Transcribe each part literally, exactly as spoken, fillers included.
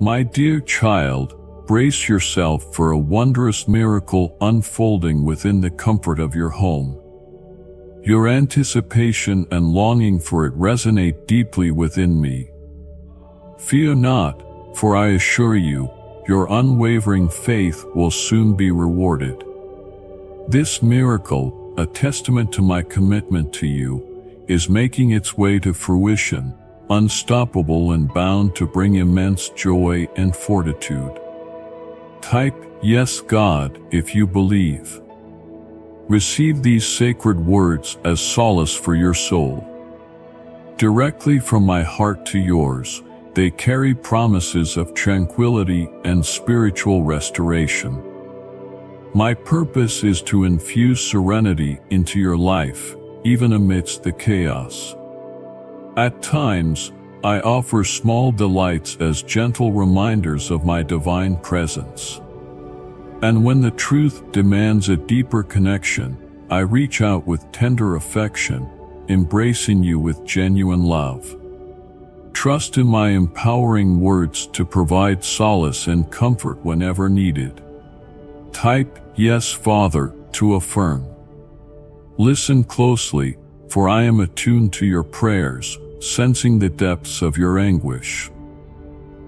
My dear child, brace yourself for a wondrous miracle unfolding within the comfort of your home. Your anticipation and longing for it resonate deeply within me. Fear not, for I assure you, your unwavering faith will soon be rewarded. This miracle, a testament to my commitment to you, is making its way to fruition, unstoppable and bound to bring immense joy and fortitude. Type, "Yes, God," if you believe. Receive these sacred words as solace for your soul. Directly from my heart to yours, they carry promises of tranquility and spiritual restoration. My purpose is to infuse serenity into your life, even amidst the chaos. At times, I offer small delights as gentle reminders of my divine presence. And when the truth demands a deeper connection, I reach out with tender affection, embracing you with genuine love. Trust in my empowering words to provide solace and comfort whenever needed. Type, "Yes, Father," to affirm. Listen closely, for I am attuned to your prayers, sensing the depths of your anguish.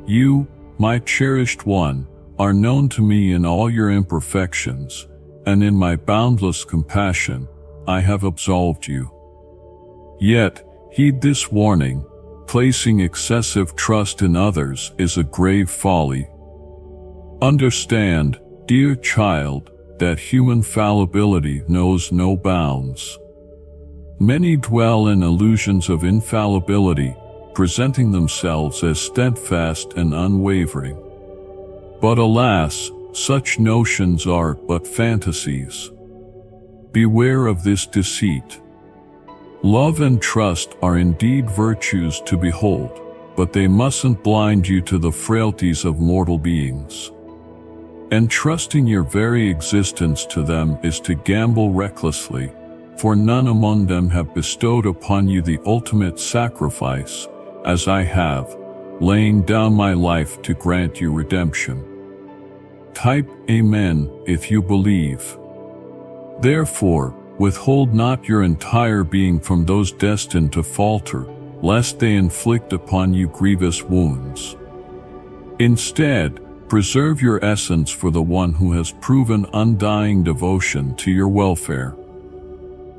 You, my cherished one, are known to me in all your imperfections, and in my boundless compassion, I have absolved you. Yet, heed this warning, placing excessive trust in others is a grave folly. Understand, dear child, that human fallibility knows no bounds. Many dwell in illusions of infallibility, presenting themselves as steadfast and unwavering. But alas, such notions are but fantasies. Beware of this deceit. Love and trust are indeed virtues to behold, but they mustn't blind you to the frailties of mortal beings. Entrusting your very existence to them is to gamble recklessly, for none among them have bestowed upon you the ultimate sacrifice, as I have, laying down my life to grant you redemption. Type, "Amen," if you believe. Therefore, withhold not your entire being from those destined to falter, lest they inflict upon you grievous wounds. Instead, preserve your essence for the one who has proven undying devotion to your welfare.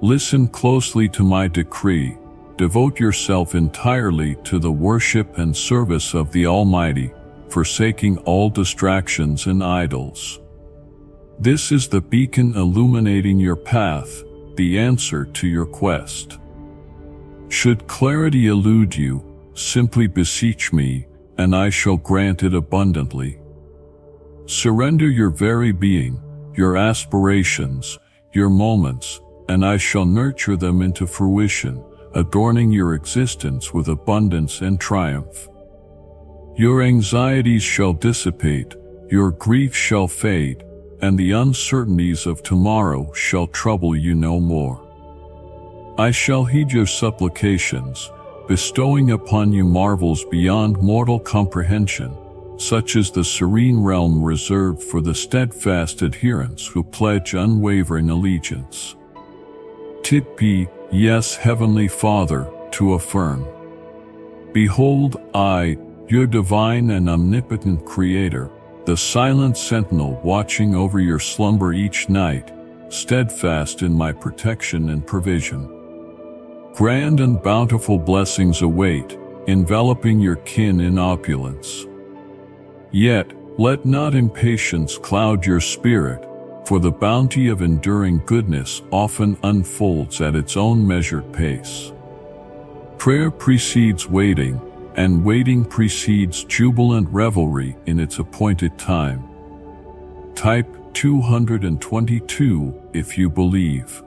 Listen closely to my decree. Devote yourself entirely to the worship and service of the Almighty, forsaking all distractions and idols. This is the beacon illuminating your path, the answer to your quest. Should clarity elude you, simply beseech me, and I shall grant it abundantly. Surrender your very being, your aspirations, your moments, and I shall nurture them into fruition, adorning your existence with abundance and triumph. Your anxieties shall dissipate, your grief shall fade, and the uncertainties of tomorrow shall trouble you no more. I shall heed your supplications, bestowing upon you marvels beyond mortal comprehension, such as the serene realm reserved for the steadfast adherents who pledge unwavering allegiance. Type, "Yes, Heavenly Father," to affirm. Behold, I, your divine and omnipotent Creator, the silent sentinel watching over your slumber each night, steadfast in my protection and provision. Grand and bountiful blessings await, enveloping your kin in opulence. Yet, let not impatience cloud your spirit, for the bounty of enduring goodness often unfolds at its own measured pace. Prayer precedes waiting, and waiting precedes jubilant revelry in its appointed time. Type two hundred twenty-two if you believe.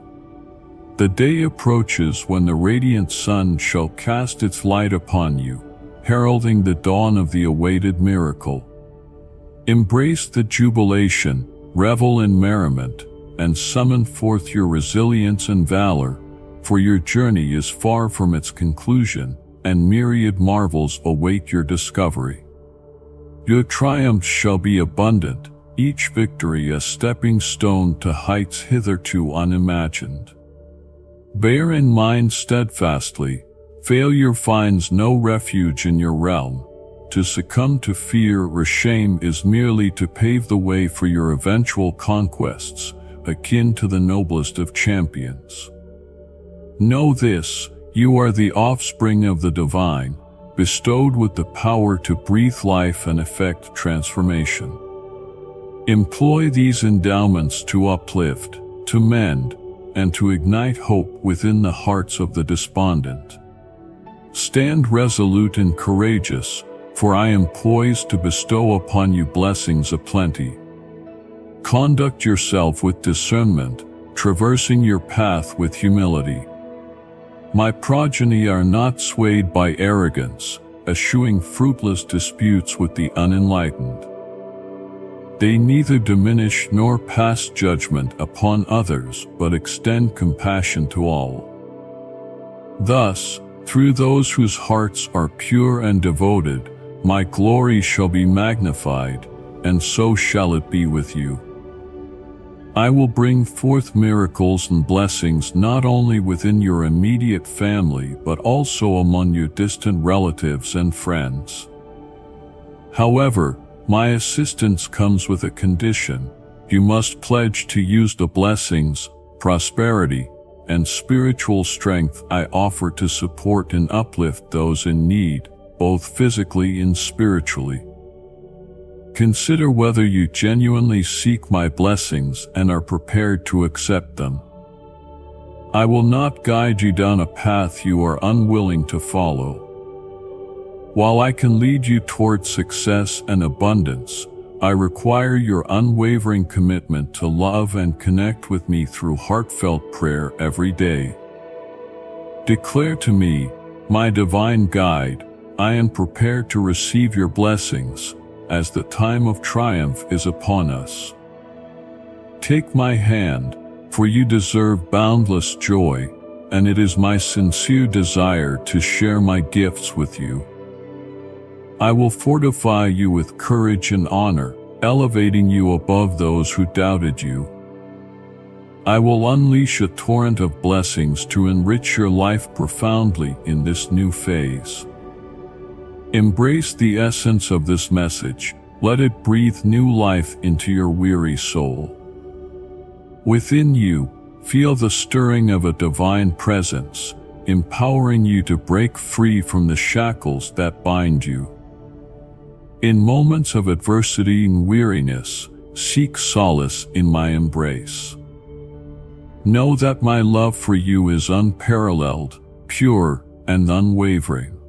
The day approaches when the radiant sun shall cast its light upon you, heralding the dawn of the awaited miracle. Embrace the jubilation, revel in merriment, and summon forth your resilience and valor, for your journey is far from its conclusion, and myriad marvels await your discovery. Your triumphs shall be abundant, each victory a stepping stone to heights hitherto unimagined. Bear in mind steadfastly, failure finds no refuge in your realm. To succumb to fear or shame is merely to pave the way for your eventual conquests, akin to the noblest of champions. Know this, you are the offspring of the divine, bestowed with the power to breathe life and effect transformation. Employ these endowments to uplift, to mend, and to ignite hope within the hearts of the despondent. Stand resolute and courageous, for I am poised to bestow upon you blessings aplenty. Conduct yourself with discernment, traversing your path with humility. My progeny are not swayed by arrogance, eschewing fruitless disputes with the unenlightened. They neither diminish nor pass judgment upon others, but extend compassion to all. Thus, through those whose hearts are pure and devoted, my glory shall be magnified, and so shall it be with you. I will bring forth miracles and blessings not only within your immediate family but also among your distant relatives and friends. However, my assistance comes with a condition. You must pledge to use the blessings, prosperity, and spiritual strength I offer to support and uplift those in need, both physically and spiritually. Consider whether you genuinely seek my blessings and are prepared to accept them. I will not guide you down a path you are unwilling to follow. While I can lead you toward success and abundance, I require your unwavering commitment to love and connect with me through heartfelt prayer every day. Declare to me, my divine guide, I am prepared to receive your blessings, as the time of triumph is upon us. Take my hand, for you deserve boundless joy, and it is my sincere desire to share my gifts with you. I will fortify you with courage and honor, elevating you above those who doubted you. I will unleash a torrent of blessings to enrich your life profoundly in this new phase. Embrace the essence of this message, let it breathe new life into your weary soul. Within you, feel the stirring of a divine presence, empowering you to break free from the shackles that bind you. In moments of adversity and weariness, seek solace in my embrace. Know that my love for you is unparalleled, pure, and unwavering.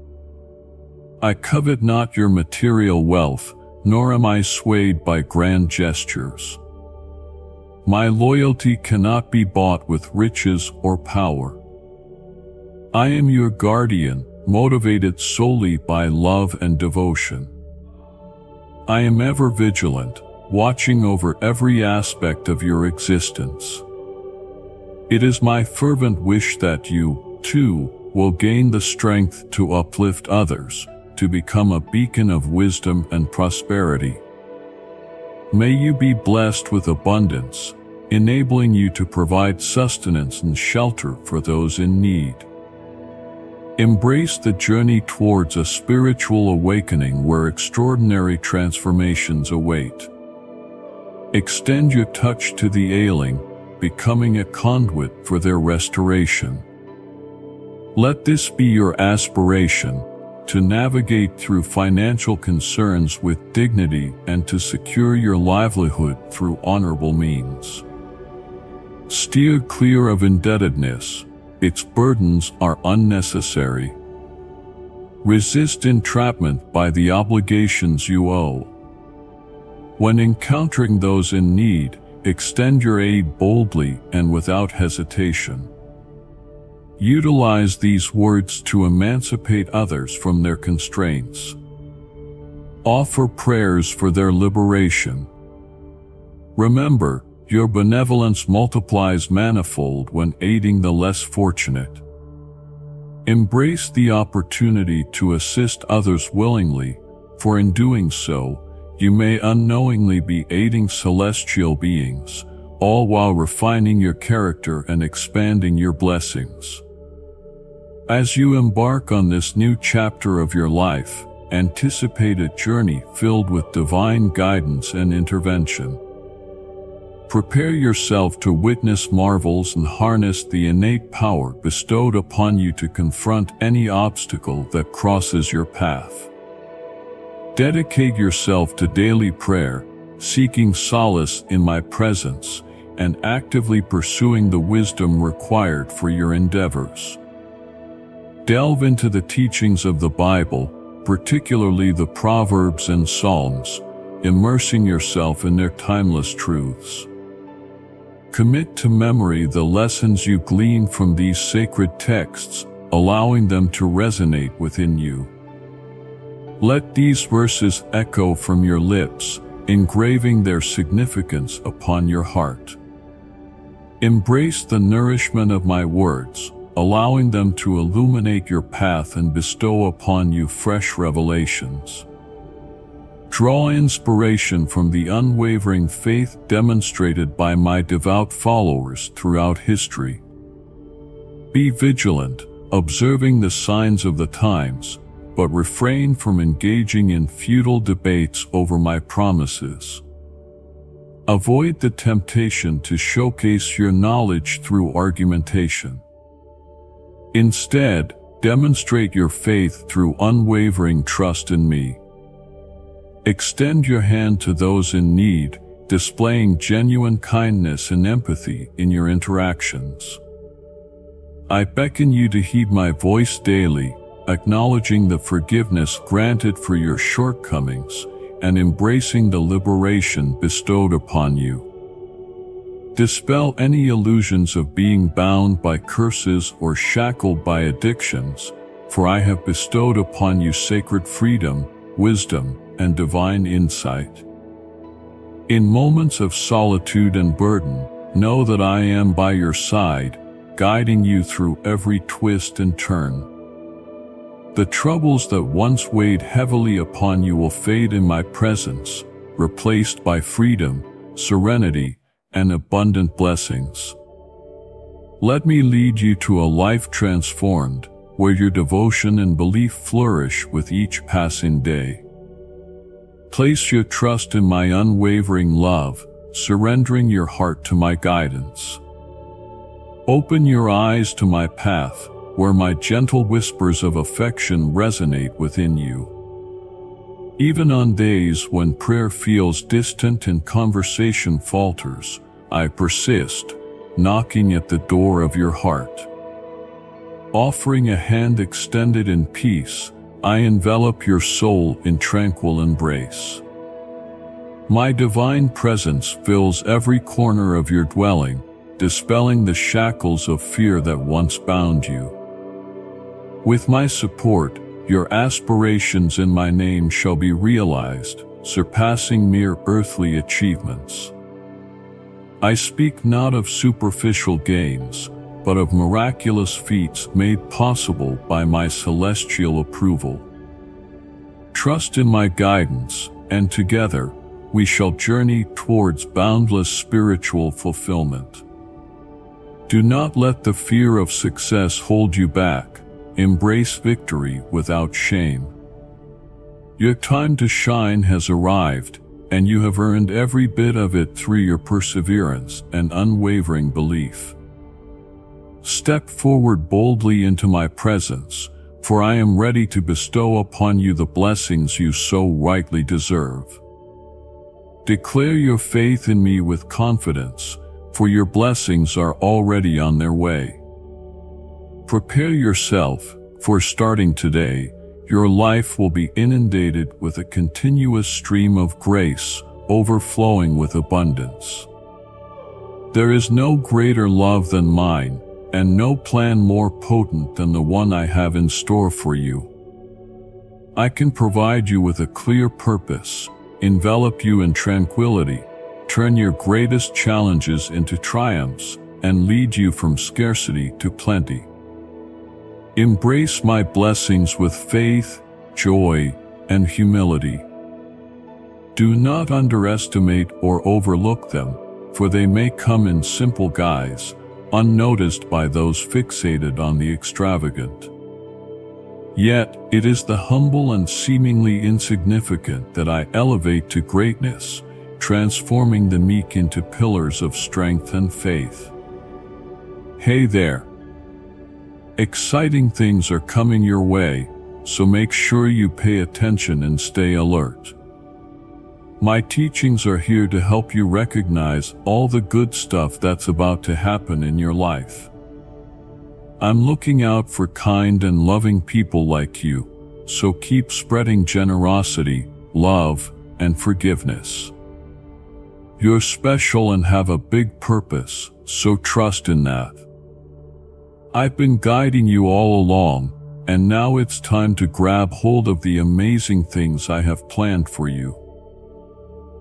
I covet not your material wealth, nor am I swayed by grand gestures. My loyalty cannot be bought with riches or power. I am your guardian, motivated solely by love and devotion. I am ever vigilant, watching over every aspect of your existence. It is my fervent wish that you, too, will gain the strength to uplift others, to become a beacon of wisdom and prosperity. May you be blessed with abundance, enabling you to provide sustenance and shelter for those in need. Embrace the journey towards a spiritual awakening where extraordinary transformations await. Extend your touch to the ailing, becoming a conduit for their restoration. Let this be your aspiration, to navigate through financial concerns with dignity and to secure your livelihood through honorable means. Steer clear of indebtedness, its burdens are unnecessary. Resist entrapment by the obligations you owe. When encountering those in need, extend your aid boldly and without hesitation. Utilize these words to emancipate others from their constraints. Offer prayers for their liberation. Remember, your benevolence multiplies manifold when aiding the less fortunate. Embrace the opportunity to assist others willingly, for in doing so, You may unknowingly be aiding celestial beings, all while refining your character and expanding your blessings. As you embark on this new chapter of your life, anticipate a journey filled with divine guidance and intervention. Prepare yourself to witness marvels and harness the innate power bestowed upon you to confront any obstacle that crosses your path. Dedicate yourself to daily prayer, seeking solace in my presence, and actively pursuing the wisdom required for your endeavors. Delve into the teachings of the Bible, particularly the Proverbs and Psalms, immersing yourself in their timeless truths. Commit to memory the lessons you glean from these sacred texts, allowing them to resonate within you. Let these verses echo from your lips, engraving their significance upon your heart. Embrace the nourishment of my words, allowing them to illuminate your path and bestow upon you fresh revelations. Draw inspiration from the unwavering faith demonstrated by my devout followers throughout history. Be vigilant, observing the signs of the times, but refrain from engaging in futile debates over my promises. Avoid the temptation to showcase your knowledge through argumentation. Instead, demonstrate your faith through unwavering trust in me. Extend your hand to those in need, displaying genuine kindness and empathy in your interactions. I beckon you to heed my voice daily, acknowledging the forgiveness granted for your shortcomings and embracing the liberation bestowed upon you. Dispel any illusions of being bound by curses or shackled by addictions, for I have bestowed upon you sacred freedom, wisdom, and divine insight. In moments of solitude and burden, know that I am by your side, guiding you through every twist and turn. The troubles that once weighed heavily upon you will fade in my presence, replaced by freedom, serenity, and abundant blessings. Let me lead you to a life transformed, where your devotion and belief flourish with each passing day. Place your trust in my unwavering love, surrendering your heart to my guidance. Open your eyes to my path, where my gentle whispers of affection resonate within you. Even on days when prayer feels distant and conversation falters, I persist, knocking at the door of your heart. Offering a hand extended in peace, I envelop your soul in tranquil embrace. My divine presence fills every corner of your dwelling, dispelling the shackles of fear that once bound you. With my support, your aspirations in my name shall be realized, surpassing mere earthly achievements. I speak not of superficial gains, but of miraculous feats made possible by my celestial approval. Trust in my guidance, and together, we shall journey towards boundless spiritual fulfillment. Do not let the fear of success hold you back. Embrace victory without shame. Your time to shine has arrived, and you have earned every bit of it through your perseverance and unwavering belief. Step forward boldly into my presence, for I am ready to bestow upon you the blessings you so rightly deserve. Declare your faith in me with confidence, for your blessings are already on their way. Prepare yourself, for starting today, your life will be inundated with a continuous stream of grace, overflowing with abundance. There is no greater love than mine, and no plan more potent than the one I have in store for you. I can provide you with a clear purpose, envelop you in tranquility, turn your greatest challenges into triumphs, and lead you from scarcity to plenty. Embrace my blessings with faith, joy, and humility. Do not underestimate or overlook them, for they may come in simple guise, unnoticed by those fixated on the extravagant. Yet, it is the humble and seemingly insignificant that I elevate to greatness, transforming the meek into pillars of strength and faith. Hey there! Exciting things are coming your way, so make sure you pay attention and stay alert. My teachings are here to help you recognize all the good stuff that's about to happen in your life. I'm looking out for kind and loving people like you, so keep spreading generosity, love, and forgiveness. You're special and have a big purpose, so trust in that. I've been guiding you all along, and now it's time to grab hold of the amazing things I have planned for you.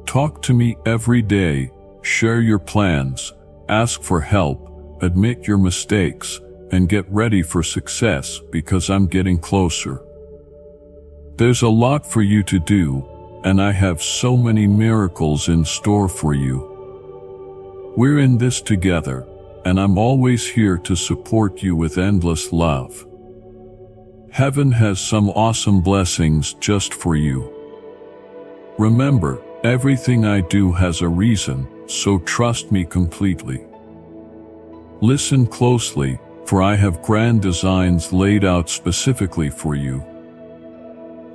Talk to me every day, share your plans, ask for help, admit your mistakes, and get ready for success, because I'm getting closer. There's a lot for you to do, and I have so many miracles in store for you. We're in this together, and I'm always here to support you with endless love. Heaven has some awesome blessings just for you. Remember, everything I do has a reason, so trust me completely. Listen closely, for I have grand designs laid out specifically for you.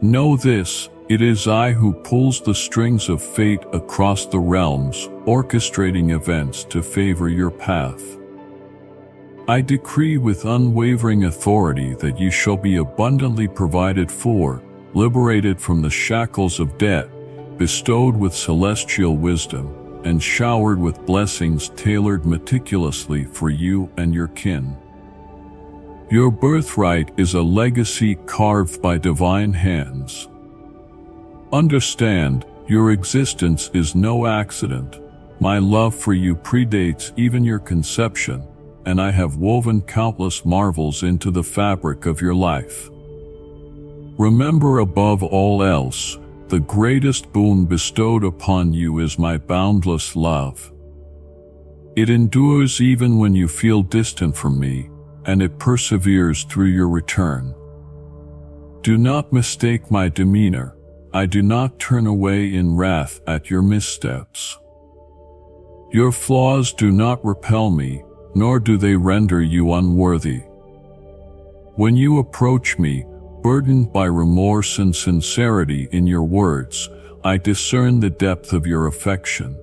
Know this, it is I who pulls the strings of fate across the realms, orchestrating events to favor your path. I decree with unwavering authority that you shall be abundantly provided for, liberated from the shackles of debt, bestowed with celestial wisdom, and showered with blessings tailored meticulously for you and your kin. Your birthright is a legacy carved by divine hands. Understand, your existence is no accident. My love for you predates even your conception, and I have woven countless marvels into the fabric of your life. Remember, above all else, the greatest boon bestowed upon you is my boundless love. It endures even when you feel distant from me, and it perseveres through your return. Do not mistake my demeanor. I do not turn away in wrath at your missteps. Your flaws do not repel me, nor do they render you unworthy. When you approach me, burdened by remorse and sincerity in your words, I discern the depth of your affection.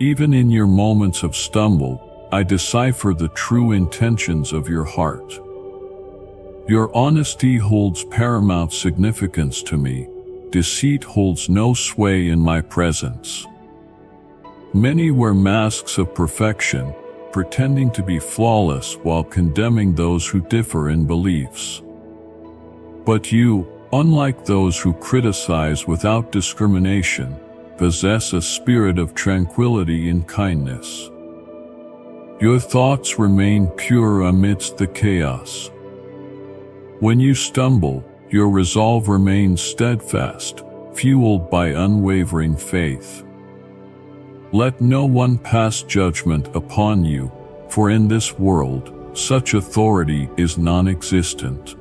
Even in your moments of stumble, I decipher the true intentions of your heart. Your honesty holds paramount significance to me. Deceit holds no sway in my presence. Many wear masks of perfection, pretending to be flawless while condemning those who differ in beliefs. But you, unlike those who criticize without discrimination, possess a spirit of tranquility and kindness. Your thoughts remain pure amidst the chaos. When you stumble, your resolve remains steadfast, fueled by unwavering faith. Let no one pass judgment upon you, for in this world, such authority is non-existent.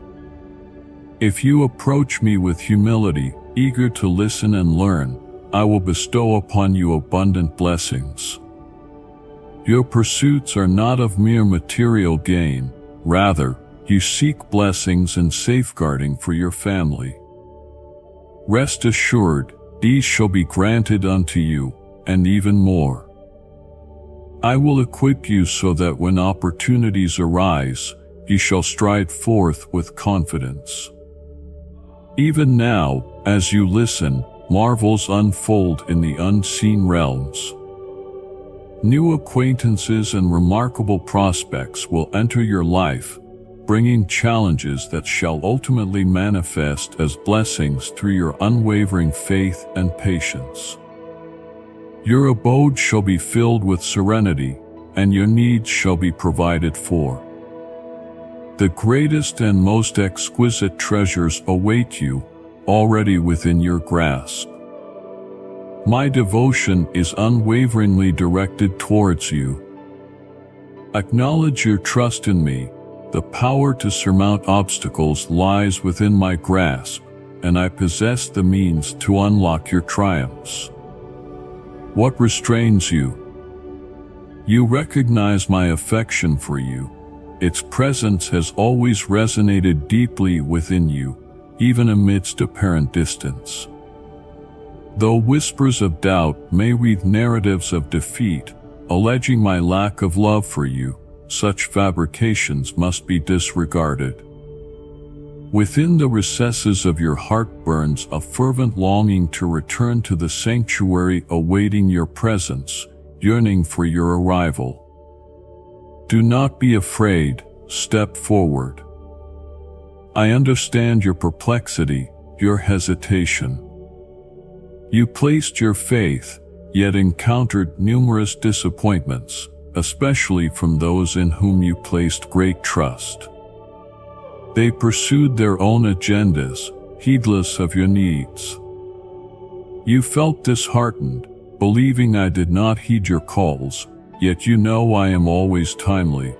If you approach me with humility, eager to listen and learn, I will bestow upon you abundant blessings. Your pursuits are not of mere material gain, rather, you seek blessings and safeguarding for your family. Rest assured, these shall be granted unto you, and even more. I will equip you so that when opportunities arise, you shall stride forth with confidence. Even now, as you listen, marvels unfold in the unseen realms. New acquaintances and remarkable prospects will enter your life, bringing challenges that shall ultimately manifest as blessings through your unwavering faith and patience. Your abode shall be filled with serenity, and your needs shall be provided for. The greatest and most exquisite treasures await you, already within your grasp. My devotion is unwaveringly directed towards you. Acknowledge your trust in me. The power to surmount obstacles lies within my grasp, and I possess the means to unlock your triumphs. What restrains you? You recognize my affection for you. Its presence has always resonated deeply within you, even amidst apparent distance. Though whispers of doubt may weave narratives of defeat, alleging my lack of love for you, such fabrications must be disregarded. Within the recesses of your heart burns a fervent longing to return to the sanctuary awaiting your presence, yearning for your arrival. Do not be afraid, step forward. I understand your perplexity, your hesitation. You placed your faith, yet encountered numerous disappointments, especially from those in whom you placed great trust. They pursued their own agendas, heedless of your needs. You felt disheartened, believing I did not heed your calls, yet you know I am always timely.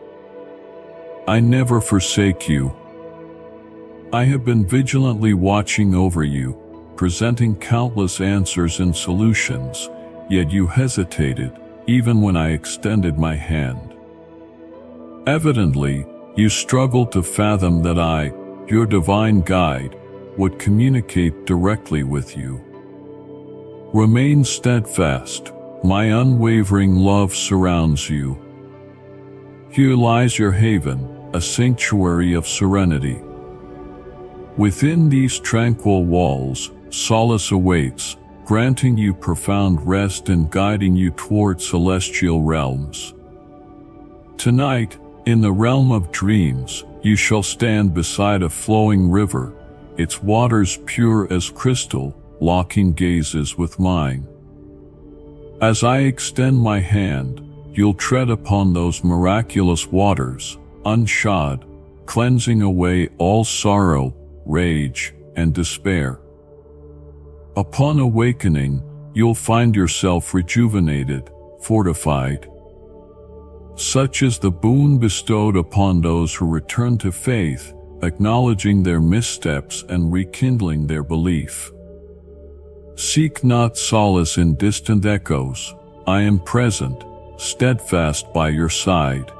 I never forsake you. I have been vigilantly watching over you, presenting countless answers and solutions, yet you hesitated, even when I extended my hand. Evidently, you struggled to fathom that I, your divine guide, would communicate directly with you. Remain steadfast, my unwavering love surrounds you. Here lies your haven, a sanctuary of serenity. Within these tranquil walls, solace awaits, granting you profound rest and guiding you toward celestial realms. Tonight, in the realm of dreams, you shall stand beside a flowing river, its waters pure as crystal, locking gazes with mine. As I extend my hand, you'll tread upon those miraculous waters, unshod, cleansing away all sorrow, rage, and despair. Upon awakening, you'll find yourself rejuvenated, fortified. Such is the boon bestowed upon those who return to faith, acknowledging their missteps and rekindling their belief. Seek not solace in distant echoes, I am present, steadfast by your side.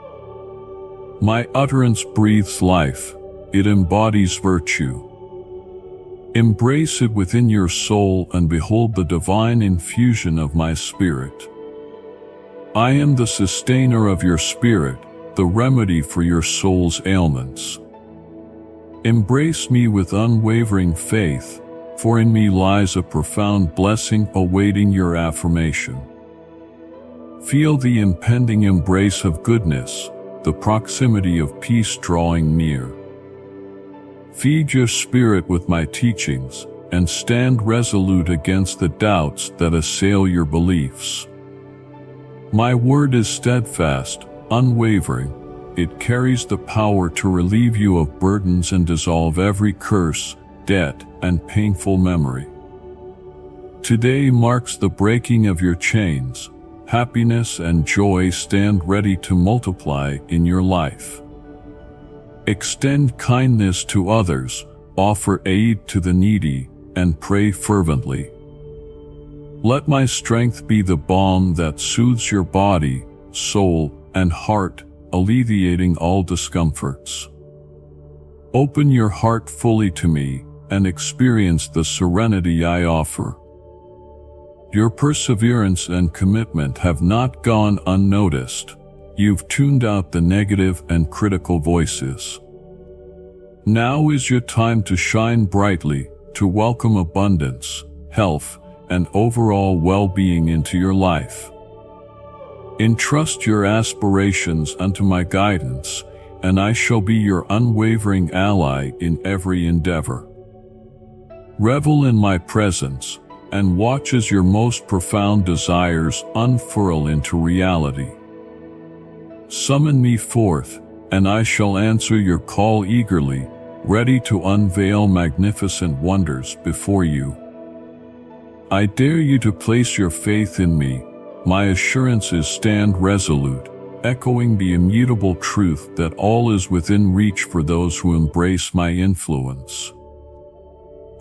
My utterance breathes life, it embodies virtue. Embrace it within your soul and behold the divine infusion of my spirit. I am the sustainer of your spirit, the remedy for your soul's ailments. Embrace me with unwavering faith, for in me lies a profound blessing awaiting your affirmation. Feel the impending embrace of goodness, the proximity of peace drawing near. Feed your spirit with my teachings, and stand resolute against the doubts that assail your beliefs. My word is steadfast, unwavering, it carries the power to relieve you of burdens and dissolve every curse, debt, and painful memory. Today marks the breaking of your chains. Happiness and joy stand ready to multiply in your life. Extend kindness to others, offer aid to the needy, and pray fervently. Let my strength be the balm that soothes your body, soul, and heart, alleviating all discomforts. Open your heart fully to me, and experience the serenity I offer. Your perseverance and commitment have not gone unnoticed. You've tuned out the negative and critical voices. Now is your time to shine brightly, to welcome abundance, health, and overall well-being into your life. Entrust your aspirations unto my guidance, and I shall be your unwavering ally in every endeavor. Revel in my presence, and watch as your most profound desires unfurl into reality. Summon me forth, and I shall answer your call eagerly, ready to unveil magnificent wonders before you. I dare you to place your faith in me. My assurance is stand resolute, echoing the immutable truth that all is within reach for those who embrace my influence.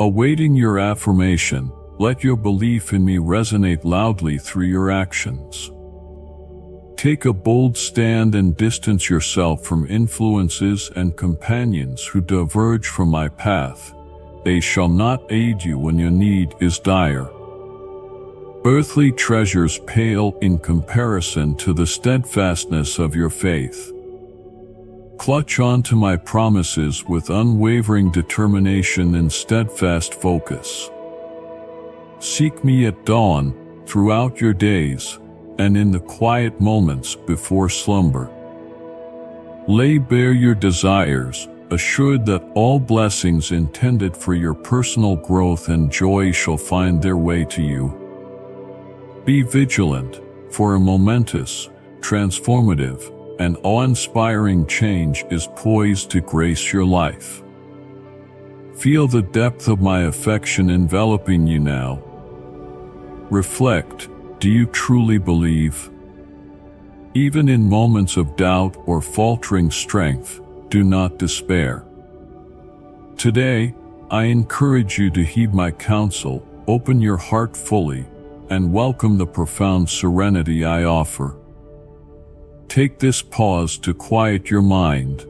Awaiting your affirmation, let your belief in me resonate loudly through your actions. Take a bold stand and distance yourself from influences and companions who diverge from my path. They shall not aid you when your need is dire. Earthly treasures pale in comparison to the steadfastness of your faith. Clutch on to my promises with unwavering determination and steadfast focus. Seek me at dawn, throughout your days, and in the quiet moments before slumber. Lay bare your desires, assured that all blessings intended for your personal growth and joy shall find their way to you. Be vigilant, for a momentous, transformative, and awe-inspiring change is poised to grace your life. Feel the depth of my affection enveloping you now. Reflect, do you truly believe? Even in moments of doubt or faltering strength, do not despair. Today, I encourage you to heed my counsel, open your heart fully, and welcome the profound serenity I offer. Take this pause to quiet your mind.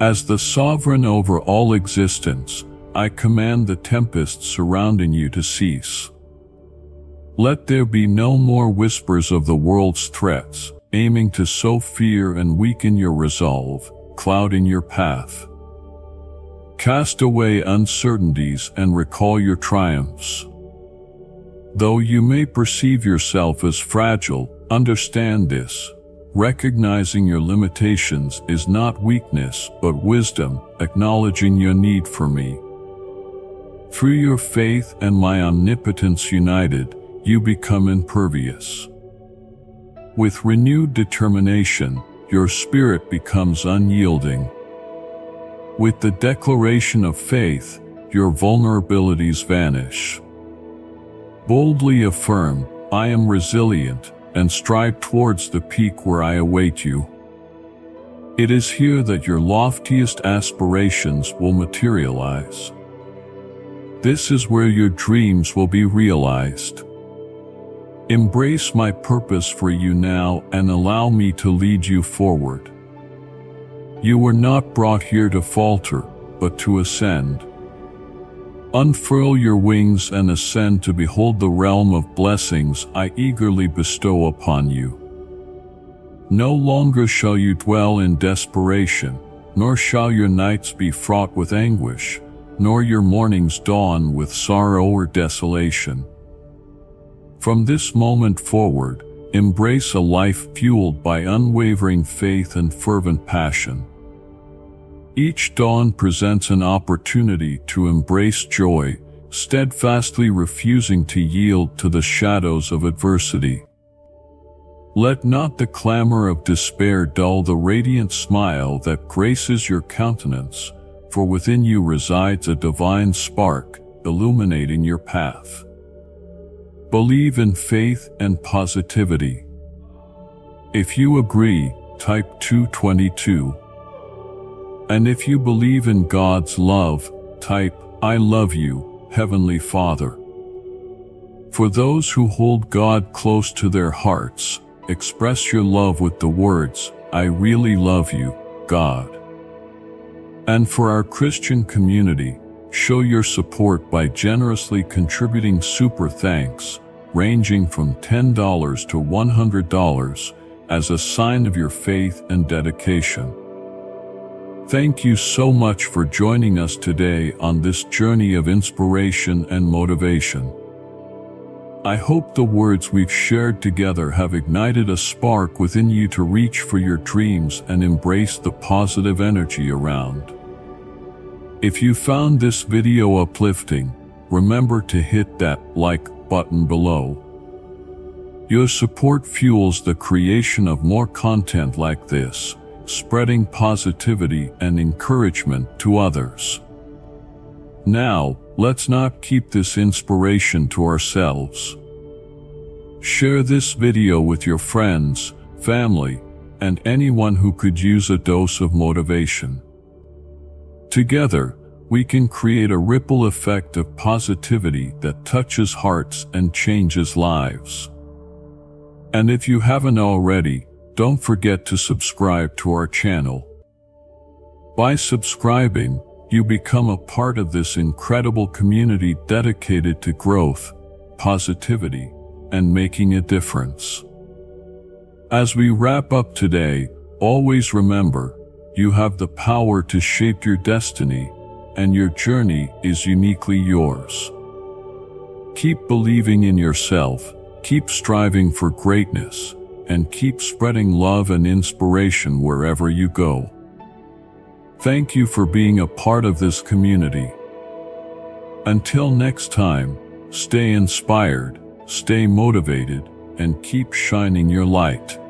As the sovereign over all existence, I command the tempests surrounding you to cease. Let there be no more whispers of the world's threats, aiming to sow fear and weaken your resolve, clouding your path. Cast away uncertainties and recall your triumphs. Though you may perceive yourself as fragile, understand this. Recognizing your limitations is not weakness, but wisdom, acknowledging your need for me. Through your faith and my omnipotence united, you become impervious. With renewed determination, your spirit becomes unyielding. With the declaration of faith, your vulnerabilities vanish. Boldly affirm, I am resilient, and strive towards the peak where I await you. It is here that your loftiest aspirations will materialize. This is where your dreams will be realized. Embrace my purpose for you now and allow me to lead you forward. You were not brought here to falter, but to ascend. Unfurl your wings and ascend to behold the realm of blessings I eagerly bestow upon you. No longer shall you dwell in desperation, nor shall your nights be fraught with anguish, nor your mornings dawn with sorrow or desolation. From this moment forward, embrace a life fueled by unwavering faith and fervent passion. Each dawn presents an opportunity to embrace joy, steadfastly refusing to yield to the shadows of adversity. Let not the clamor of despair dull the radiant smile that graces your countenance, for within you resides a divine spark, illuminating your path. Believe in faith and positivity. If you agree, type two twenty-two. And if you believe in God's love, type, I love you, Heavenly Father. For those who hold God close to their hearts, express your love with the words, I really love you, God. And for our Christian community, show your support by generously contributing super thanks, ranging from ten dollars to one hundred dollars, as a sign of your faith and dedication. Thank you so much for joining us today on this journey of inspiration and motivation. I hope the words we've shared together have ignited a spark within you to reach for your dreams and embrace the positive energy around. If you found this video uplifting, remember to hit that like button below. Your support fuels the creation of more content like this, spreading positivity and encouragement to others. Now, Let's not keep this inspiration to ourselves. Share this video with your friends, family, and anyone who could use a dose of motivation. Together, we can create a ripple effect of positivity that touches hearts and changes lives. And if you haven't already, don't forget to subscribe to our channel. By subscribing, you become a part of this incredible community dedicated to growth, positivity, and making a difference. As we wrap up today, always remember, you have the power to shape your destiny, and your journey is uniquely yours. Keep believing in yourself, keep striving for greatness, and keep spreading love and inspiration wherever you go. Thank you for being a part of this community. Until next time, stay inspired, stay motivated, and keep shining your light.